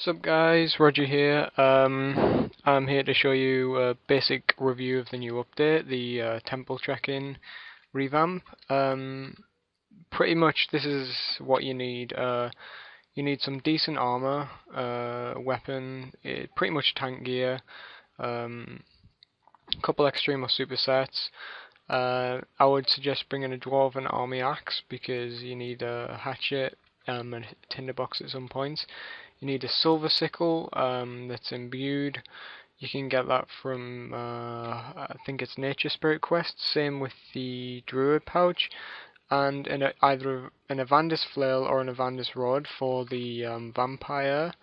Sup guys, Roger here. I'm here to show you a basic review of the new update, the Temple Trekking revamp. Pretty much this is what you need. You need some decent armor, weapon, pretty much tank gear, a couple extreme or supersets. I would suggest bringing a dwarven army axe because you need a hatchet and a tinderbox at some point. You need a silver sickle that's imbued. You can get that from I think it's Nature Spirit Quest. Same with the Druid pouch, and either an Ivandis flail or an Ivandis rod for the vampire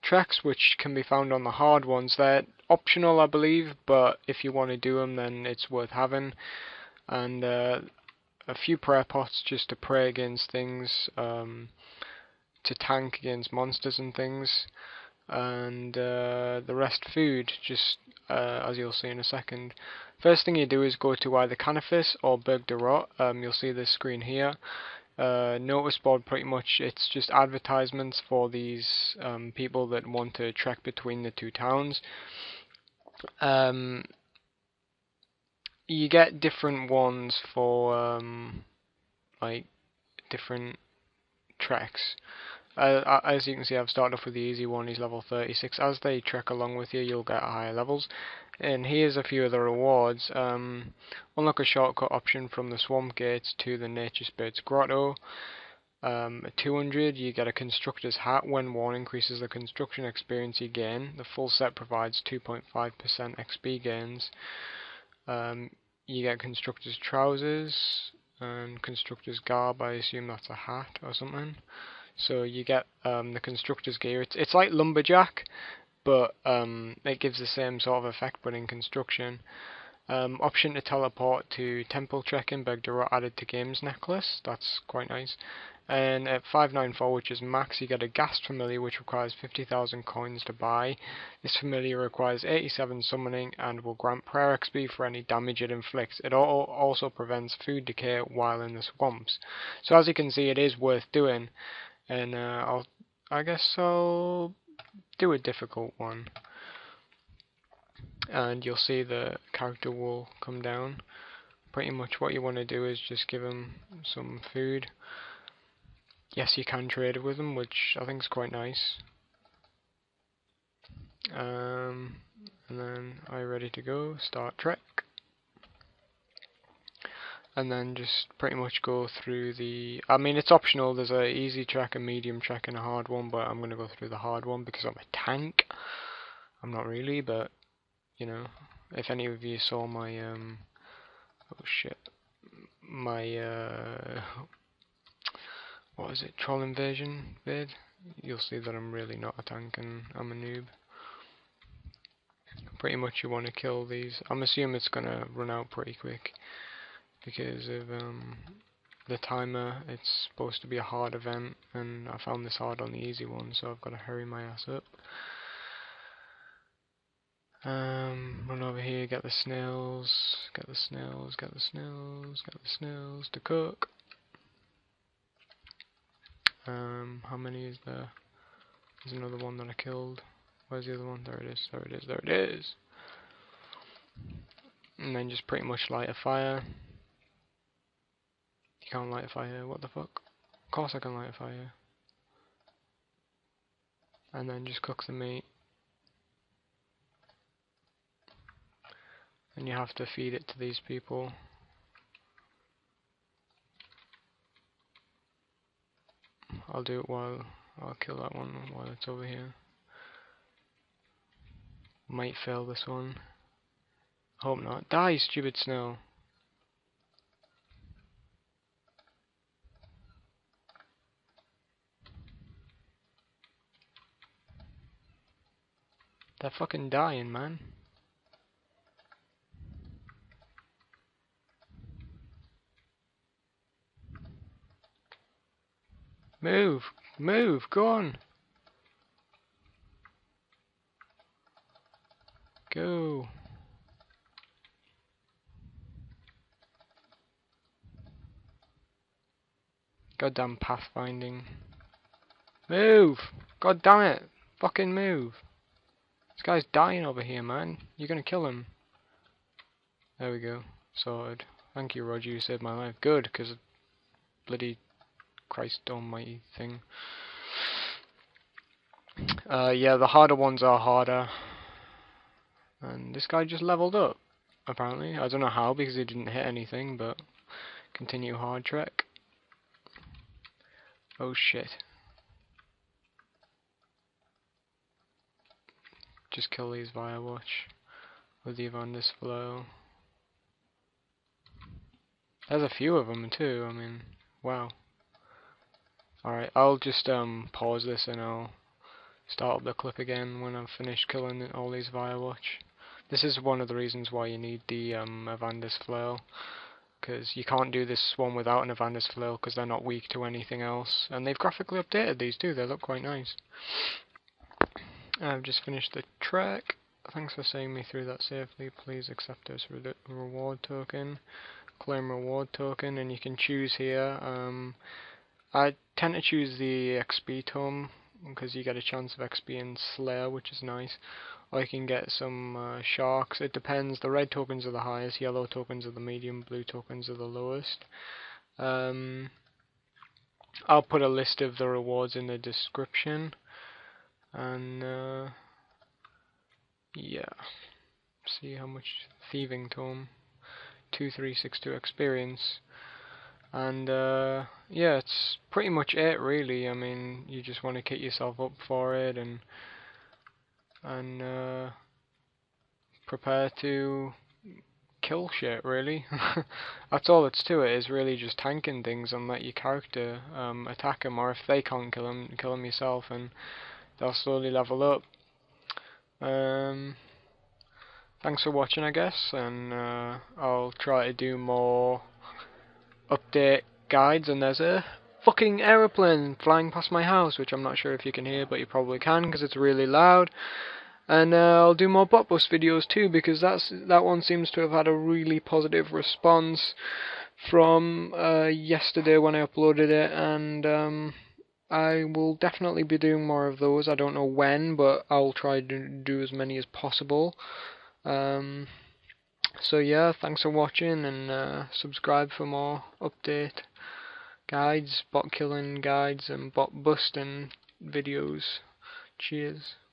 tracks, which can be found on the hard ones. They're optional, I believe, but if you want to do them, then it's worth having. And a few prayer pots just to pray against things. To tank against monsters and things, and the rest food, just as you'll see in a second. First thing you do is go to either Canafis or Burgh de Rot. You'll see this screen here. Notice board, pretty much it's just advertisements for these people that want to trek between the two towns. You get different ones for like different treks. As you can see, I've started off with the easy one, he's level 36. As they trek along with you, you'll get higher levels. And here's a few of the rewards. Unlock a shortcut option from the Swamp Gates to the Nature Spirits Grotto. At 200, you get a Constructor's Hat. When worn, increases the construction experience you gain. The full set provides 2.5% XP gains. You get Constructor's Trousers and Constructor's Garb. I assume that's a hat or something. So you get the Constructor's gear. It's like Lumberjack, but it gives the same sort of effect but in construction. Option to teleport to Temple Trekking, Burgh de Rot added to Games Necklace. That's quite nice. And at 594, which is max, you get a Ghast familiar, which requires 50,000 coins to buy. This familiar requires 87 summoning and will grant prayer XP for any damage it inflicts. It also prevents food decay while in the swamps. So as you can see, it is worth doing. And I guess I'll do a difficult one. And you'll see the character will come down. Pretty much what you want to do is just give him some food. Yes, you can trade with them, which I think is quite nice. And then, are you ready to go? Start trek. And then just pretty much go through the... I mean, it's optional. There's a easy trek, a medium trek, and a hard one, but I'm going to go through the hard one because I'm a tank. I'm not really, but, you know, if any of you saw my... what is it, troll invasion vid? You'll see that I'm really not a tank and I'm a noob. Pretty much you want to kill these. I'm assuming it's going to run out pretty quick because of the timer. It's supposed to be a hard event and I found this hard on the easy one, so I've got to hurry my ass up. Run over here, get the snails, get the snails, get the snails, get the snails to cook. How many is there? There's another one that I killed. Where's the other one? There it is, there it is, there it is! And then just pretty much light a fire. You can't light a fire, what the fuck? Of course I can light a fire. And then just cook the meat. And you have to feed it to these people. I'll do it while I'll kill that one while it's over here. Might fail this one. Hope not. Die, stupid snail. They're fucking dying, man. Move! Move! Go on! Go! Goddamn pathfinding. Move! God damn it! Fucking move. This guy's dying over here, man. You're gonna kill him. There we go. Sorted. Thank you, Roger. You saved my life. Good, because of bloody Christ almighty thing. Yeah, the harder ones are harder. And this guy just leveled up, apparently. I don't know how, because he didn't hit anything, but... Continue hard trek. Oh shit. Just kill these Vyrewatch with the Ivandis flail. There's a few of them too, I mean, wow. Alright, I'll just pause this and I'll start up the clip again when I've finished killing all these Vyrewatch. This is one of the reasons why you need the Ivandis flail. Because you can't do this one without an Ivandis flail, because they're not weak to anything else. And they've graphically updated these too, they look quite nice. I've just finished the trek. Thanks for seeing me through that safely. Please accept this reward token. Claim reward token, and you can choose here. I tend to choose the XP tome, because you get a chance of XP in Slayer, which is nice. Or you can get some sharks. It depends. The red tokens are the highest, yellow tokens are the medium, blue tokens are the lowest. I'll put a list of the rewards in the description. And yeah, see how much thieving tome, 2362 experience. And yeah, it's pretty much it really. I mean, you just want to kit yourself up for it and prepare to kill shit really. That's all it's to it, is really just tanking things and let your character attack them, or if they can't kill them yourself, and they'll slowly level up. Thanks for watching, I guess, and I'll try to do more update guides. And there's a fucking aeroplane flying past my house, which I'm not sure if you can hear, but you probably can because it's really loud. And I'll do more Botbus videos too, because that one seems to have had a really positive response from yesterday when I uploaded it, and I will definitely be doing more of those. I don't know when, but I'll try to do as many as possible. So yeah, thanks for watching, and subscribe for more update guides, bot killing guides, and bot busting videos. Cheers.